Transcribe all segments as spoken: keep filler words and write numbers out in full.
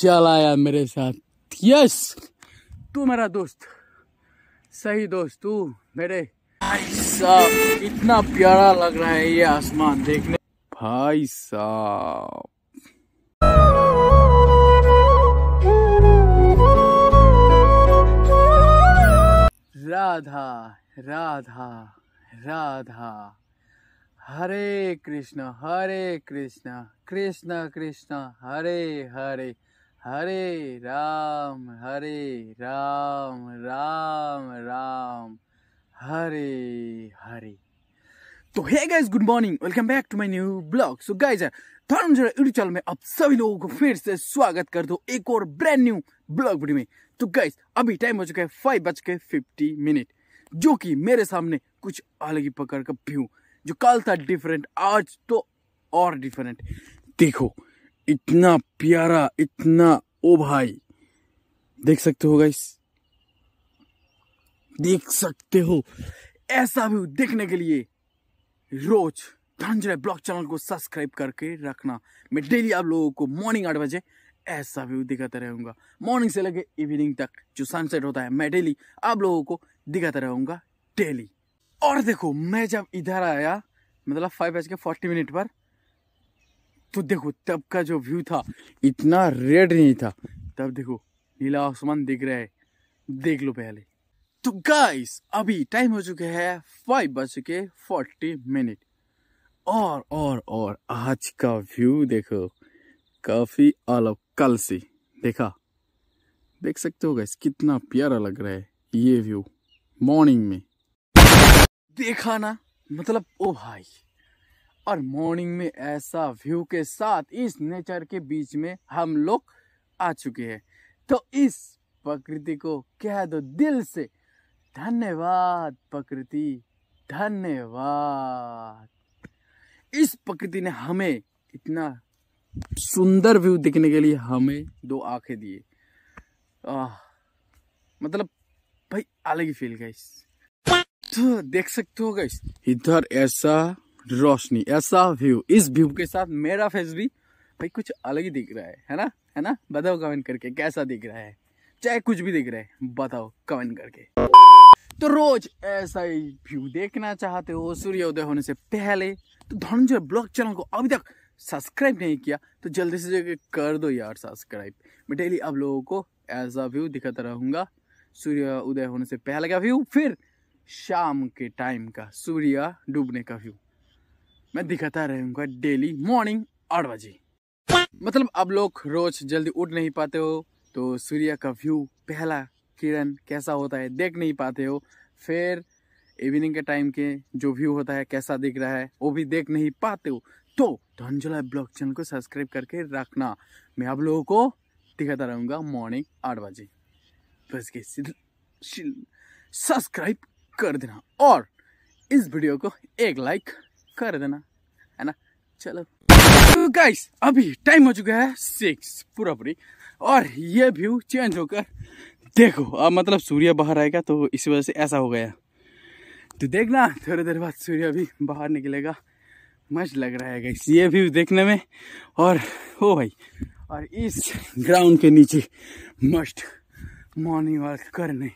चलाया मेरे साथ। यस, तू मेरा दोस्त, सही दोस्त तू मेरे। भाई साहब इतना प्यारा लग रहा है ये आसमान देखने। भाई साहब राधा राधा राधा, हरे कृष्णा हरे कृष्णा कृष्णा कृष्णा हरे हरे, हरे राम हरे राम राम राम हरे हरे। तो hey guys, good morning, welcome back to my new blog. So guys, Dhananjay YouTube channel में आप सभी लोगों को फिर से स्वागत कर दो एक और ब्रांड न्यू ब्लॉग वीडियो में। तो गाइस अभी टाइम हो चुका है फाइव बज के फिफ्टी मिनट, जो कि मेरे सामने कुछ अलग ही प्रकार का व्यू, जो कल था डिफरेंट, आज तो और डिफरेंट। देखो इतना प्यारा, इतना, ओ भाई देख सकते हो गाइस, देख सकते हो। ऐसा व्यू देखने के लिए रोज धनंजय ब्लॉग चैनल को सब्सक्राइब करके रखना। मैं डेली आप लोगों को मॉर्निंग आठ बजे ऐसा व्यू दिखाता रहूंगा, मॉर्निंग से लेके इवनिंग तक जो सनसेट होता है मैं डेली आप लोगों को दिखाता रहूंगा डेली। और देखो मैं जब इधर आया, मतलब फाइव बज के फोर्टी मिनट पर, तो देखो तब का जो व्यू था इतना रेड नहीं था। तब देखो नीला आसमान दिख रहा है, देख लो पहले। तो गाइस अभी टाइम हो चुके हैं फाइव बज के फोर्टी मिनट और और और आज का व्यू देखो काफी अलग कल से। देखा, देख सकते हो गाइस कितना प्यारा लग रहा है ये व्यू मॉर्निंग में। देखा ना, मतलब ओ भाई, और मॉर्निंग में ऐसा व्यू के साथ इस नेचर के बीच में हम लोग आ चुके हैं। तो इस प्रकृति को कह दो दिल से धन्यवाद प्रकृति, धन्यवाद। इस प्रकृति ने हमें इतना सुंदर व्यू देखने के लिए हमें दो आंखें दिए। आह, मतलब भाई अलग ही फील गाइस। तो देख सकते हो गाइस इधर ऐसा रोशनी, ऐसा व्यू, इस व्यू के साथ मेरा फेस भी भाई कुछ अलग ही दिख रहा है, है ना, है ना? बताओ कमेंट करके कैसा दिख रहा है, चाहे कुछ भी दिख रहा है बताओ कमेंट करके। तो रोज ऐसा ही व्यू देखना चाहते हो सूर्योदय होने से पहले, तो धनंजय ब्लॉग चैनल को अभी तक सब्सक्राइब नहीं किया तो जल्दी से जल्दी कर दो यार सब्सक्राइब। मैं डेली आप लोगों को ऐसा व्यू दिखाता रहूंगा, सूर्य उदय होने से पहले का व्यू, फिर शाम के टाइम का सूर्य डूबने का व्यू मैं दिखाता रहूंगा डेली मॉर्निंग आठ बजे। मतलब आप लोग रोज जल्दी उठ नहीं पाते हो तो सूर्य का व्यू पहला किरण कैसा होता है देख नहीं पाते हो, फिर इवनिंग के टाइम के जो व्यू होता है कैसा दिख रहा है वो भी देख नहीं पाते हो, तो धनंजय ब्लॉग चैनल को सब्सक्राइब करके रखना। मैं आप लोगों को दिखाता रहूंगा मॉर्निंग आठ बजे, बस के सब्सक्राइब कर देना और इस वीडियो को एक लाइक कर देना, है ना। चलो तो गाइस अभी टाइम हो चुका है सिक्स पूरा पूरी और ये व्यू चेंज होकर देखो अब, मतलब सूर्य बाहर आएगा तो इस वजह से ऐसा हो गया। तो देखना थोड़ी देर बाद सूर्य भी बाहर निकलेगा। मस्त लग रहा है गाइस ये व्यू देखने में, और हो भाई, और इस ग्राउंड के नीचे मस्त मॉर्निंग वॉक करने।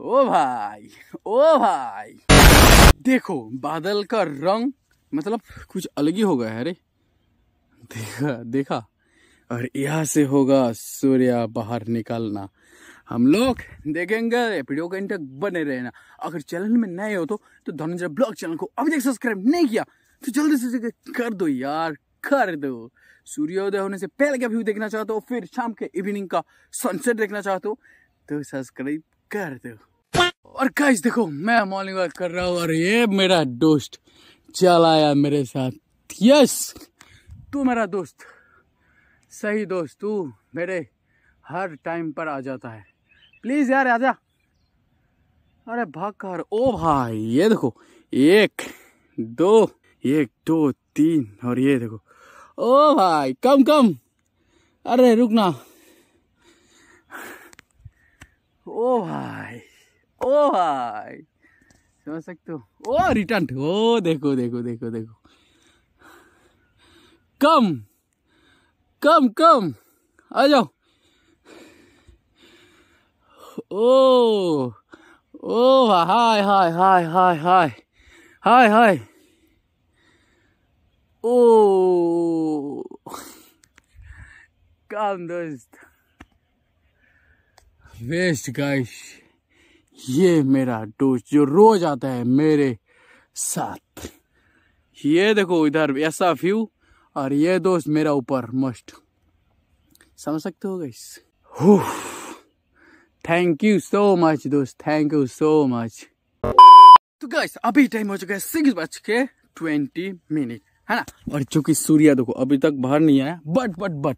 ओ भाई ओ भाई, देखो बादल का रंग मतलब कुछ अलग ही हो गया है। अरे देखा देखा, और यहाँ से होगा सूर्य बाहर निकालना। हम लोग देखेंगे, वीडियो के अंत तक बने रहना। अगर चैनल में नए हो तो तो धनंजय ब्लॉग चैनल को अभी तक सब्सक्राइब नहीं किया तो जल्दी से जल्दी कर दो यार, कर दो। सूर्योदय होने से पहले का व्यू देखना चाहते हो, फिर शाम के इवनिंग का सनसेट देखना चाहते हो तो सब्सक्राइब कर दो। और गाइस देखो मैं मॉर्निंग वॉक कर रहा हूँ और ये मेरा दोस्त चला आया मेरे साथ। यस, तू मेरा दोस्त, सही दोस्त तू मेरे, हर टाइम पर आ जाता है। प्लीज यार आजा। अरे भाग कर। ओ भाई ये देखो, एक दो, एक दो तीन, और ये देखो ओ भाई कम कम। अरे रुकना। ओ भाई ओ भाई, समझ सकते हो। ओ रिटर्न, ओ देखो देखो देखो देखो, कम कम कम। आ जाओ। ओ ओ हाय हाय हाय हाय हाय हाय हाय। ओ काम दोस्त वेस्ट गाइस, ये मेरा दोस्त जो रोज आता है मेरे साथ। ये देखो इधर ऐसा व्यू, और ये दोस्त मेरा ऊपर मस्त, समझ सकते हो guys. Thank you so much दोस्त, थैंक यू सो मच। तो गाइस अभी टाइम हो चुका है सिक्स बज के ट्वेंटी मिनट, है ना। और चूंकि सूर्य देखो अभी तक बाहर नहीं आया, बट बट बट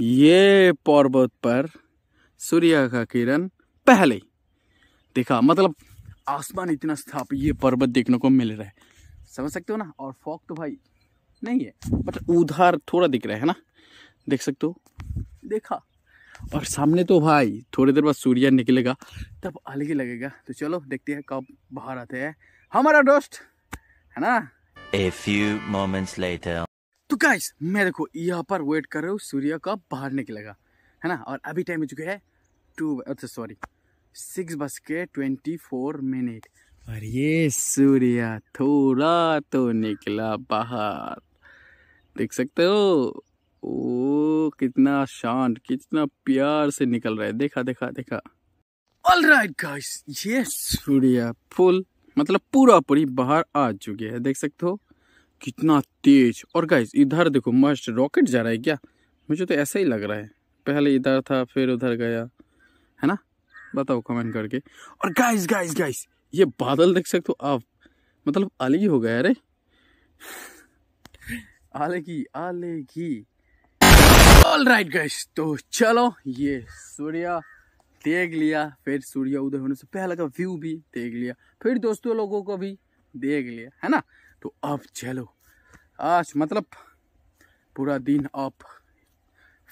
ये पर्वत पर सूर्य का किरण पहले दिखा, मतलब आसमान इतना साफ ये पर्वत देखने को मिल रहा है, समझ सकते हो ना। और फॉग तो भाई नहीं है, बट उधर थोड़ा दिख रहा है ना, देख सकते हो, देखा। और सामने तो भाई थोड़ी देर बाद सूर्य निकलेगा, तब अलग ही लगेगा। तो चलो देखते हैं कब बाहर आते हैं हमारा दोस्त, है ना। A few moments later. तो गाइस मैं देखो यहाँ पर वेट कर रहा हूँ सूर्य का बाहर निकलेगा, है ना। और अभी टाइम हो चुका है टू सॉरी सिक्स बज के ट्वेंटी फोर मिनट और ये सूर्य थोड़ा तो निकला बाहर, देख सकते हो। ओ कितना शांत, कितना प्यार से निकल रहा है, देखा देखा देखा। ऑल राइट गाइस, ये सूर्य फुल मतलब पूरा पूरी बाहर आ चुके है, देख सकते हो कितना तेज। और गाइस इधर देखो मस्त रॉकेट जा रहा है क्या, मुझे तो ऐसा ही लग रहा है। पहले इधर था फिर उधर गया, है ना, बताओ कमेंट करके। और गाइस गाइस गाइस ये बादल देख सकते हो आप, मतलब अलग ही हो गया। अरे अलग ही अलग ही। ऑल राइट गाइस, तो चलो ये सूर्य देख लिया, फिर सूर्य उदय होने से पहले का व्यू भी देख लिया, फिर दोस्तों लोगों को भी देख लिया, है ना। तो अब चलो आज मतलब पूरा दिन आप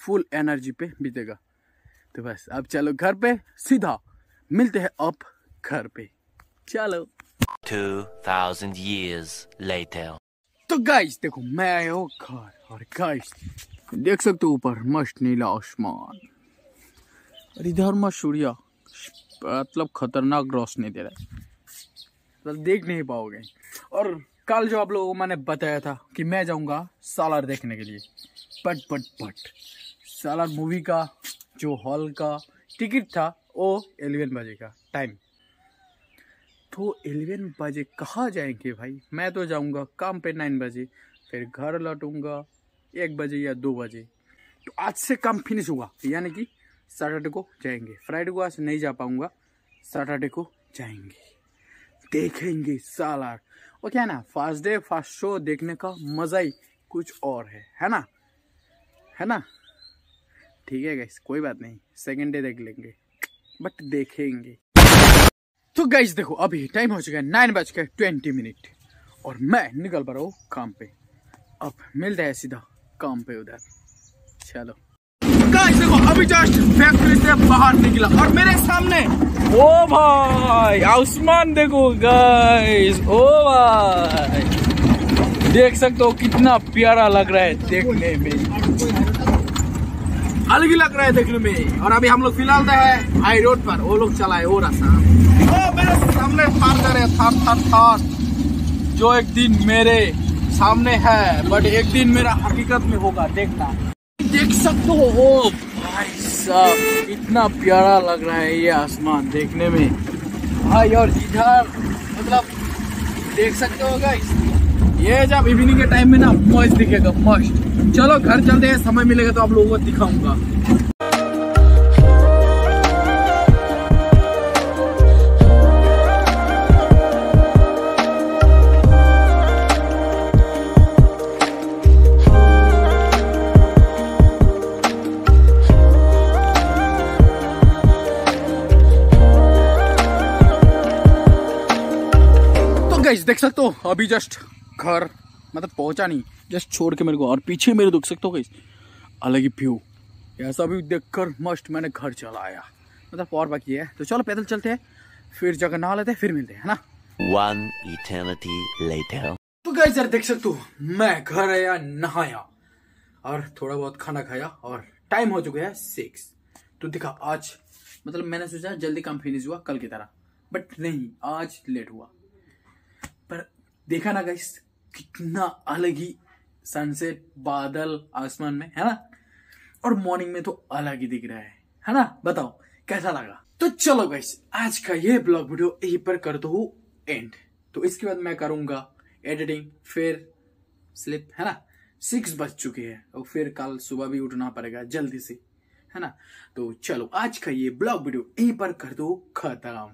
फुल एनर्जी पे बीतेगा। तो बस अब चलो घर पे, सीधा मिलते हैं अब घर पे, चलो। Two thousand years later. तो गाइस देखो मैं आया हूँ घर, और गाइस देख सकते हो ऊपर मस्त नीला आसमान, और इधर मस्त सूर्य मतलब खतरनाक रोशनी दे रहा है, मतलब देख नहीं पाओगे। और कल जो आप लोगों को मैंने बताया था कि मैं जाऊंगा सालार देखने के लिए, but but but Salaar movie का जो हॉल का टिकट था वो एलेवन बजे का टाइम, तो एलेवन बजे कहाँ जाएंगे भाई। मैं तो जाऊंगा काम पे नाइन बजे, फिर घर लौटूंगा एक बजे या दो बजे। तो आज से काम फिनिश हुआ, यानी कि सैटरडे को जाएंगे, फ्राइडे को आज नहीं जा पाऊंगा, सैटरडे को जाएंगे, देखेंगे सालार। वो क्या है ना, फर्स्ट डे फर्स्ट शो देखने का मज़ा ही कुछ और है, है ना, है ना। ठीक है गाइस, कोई बात नहीं, सेकेंड डे देख लेंगे, बट देखेंगे। तो गाइस देखो अभी टाइम हो चुका है नाइन बज के ट्वेंटी मिनट, और मैं निकल पा रहा हूँ काम पे। अब मिलता है सीधा काम पे उधर, चलो। गाइस देखो अभी जस्ट फैक्ट्री से बाहर निकला, और मेरे सामने ओ भाई आसमान देखो गाइस, ओ भाई देख सकते हो कितना प्यारा लग रहा है देखने में, अलग ही लग रहा है देखने में। और अभी हम लोग फिलहाल है हाई रोड पर, वो लोग चलाए वो रास्ता, ओ मेरे सामने थार जा रहे हैं, थार थार थार जो एक दिन मेरे सामने है, बट एक दिन मेरा हकीकत में होगा, देखना। देख सकते हो, ओ भाई साहब इतना प्यारा लग रहा है ये आसमान देखने में भाई। और इधर मतलब देख सकते हो गाइस, ये जब इवनिंग के टाइम में ना मस्त दिखेगा, मस्त। चलो घर चलते हैं, समय मिलेगा तो आप लोगों को दिखाऊंगा। देख सकते हो अभी जस्ट घर मतलब पहुंचा नहीं, जस्ट छोड़ के मेरे को, और पीछे मेरे देख सकते हो गाइस अलग ही व्यू, ऐसा भी देखकर मस्त मैंने घर चला आया, मतलब और बाकी है। तो चलो पैदल चलते हैं, फिर जगह नहा लेते हैं, फिर मिलते हैं, है ना। One eternity later. तो गाइस यार देख सकते हो मैं घर आया, नहाया और थोड़ा बहुत खाना खाया, और टाइम हो चुका है सिक्स। तो दिखा आज मतलब मैंने सोचा जल्दी काम फिनिश हुआ कल की तरह, बट नहीं आज लेट हुआ। पर देखा ना गाइस कितना अलग ही सनसेट, बादल आसमान में है ना, और मॉर्निंग में तो अलग ही दिख रहा है है ना। बताओ कैसा लगा। तो चलो गाइस आज का ये ब्लॉग वीडियो यहीं पर करता हूँ एंड। तो इसके बाद मैं करूंगा एडिटिंग, फिर स्लिप है ना। सिक्स बज चुके हैं और फिर कल सुबह भी उठना पड़ेगा जल्दी से है ना। तो चलो आज का ये ब्लॉग वीडियो यहीं पर कर दो खत्म।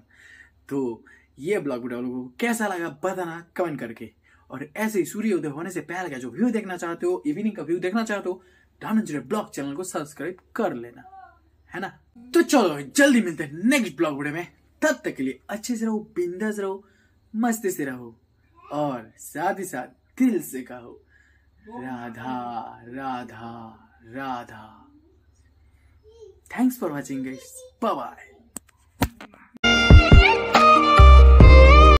तो ये ब्लॉग वीडियो लोगों को कैसा लगा बताना कमेंट करके, और ऐसे ही सूर्योदय होने से पहले का जो व्यू देखना चाहते हो, इवनिंग का व्यू देखना चाहते हो, धनंजय ब्लॉग चैनल को सब्सक्राइब कर लेना है ना। तो चलो जल्दी मिलते हैं नेक्स्ट ब्लॉग वीडियो में। तब तक के लिए अच्छे से रहो, बिंदास रहो, मस्ती से रहो, और साथ ही साथ दिल से कहो Radha Radha Radha. Thanks for watching guys. Bye bye.